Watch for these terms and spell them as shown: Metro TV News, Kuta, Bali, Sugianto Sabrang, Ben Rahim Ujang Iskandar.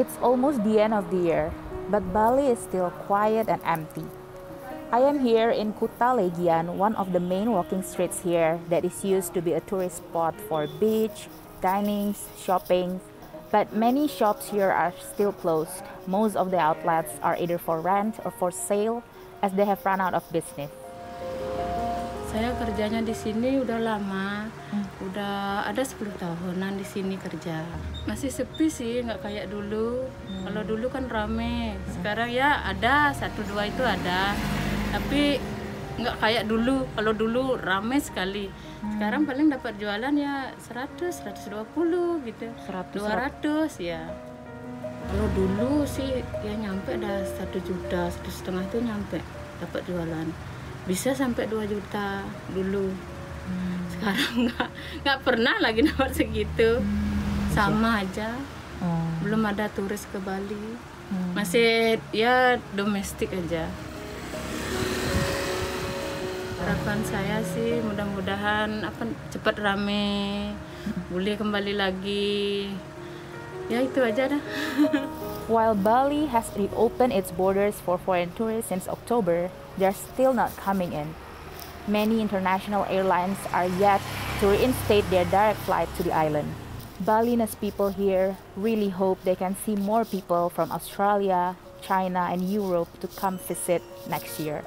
It's almost the end of the year, but Bali is still quiet and empty. I am here in Kuta Legian, one of the main walking streets here that is used to be a tourist spot for beach, dining, shopping. But many shops here are still closed. Most of the outlets are either for rent or for sale as they have run out of business. Saya kerjanya di sini udah lama, udah ada 10 tahunan di sini kerja. Masih sepi sih, nggak kayak dulu. Kalau dulu kan rame, sekarang ya ada, 1-2 itu ada. Tapi nggak kayak dulu, kalau dulu rame sekali. Sekarang paling dapat jualan ya 100-120 gitu, 200 ya. Kalau dulu sih ya nyampe ada 1 juta, 1,5 juta tuh nyampe dapat jualan. Bisa sampai 2 juta dulu. Sekarang nggak pernah lagi dapat segitu. Sama aja. Belum ada turis ke Bali. Masih ya domestik aja. Harapan saya sih mudah-mudahan cepat rame, boleh kembali lagi. Ya itu aja dah. While Bali has reopened its borders for foreign tourists since October, they're still not coming in. Many international airlines are yet to reinstate their direct flight to the island. Balinese people here really hope they can see more people from Australia, China, and Europe to come visit next year.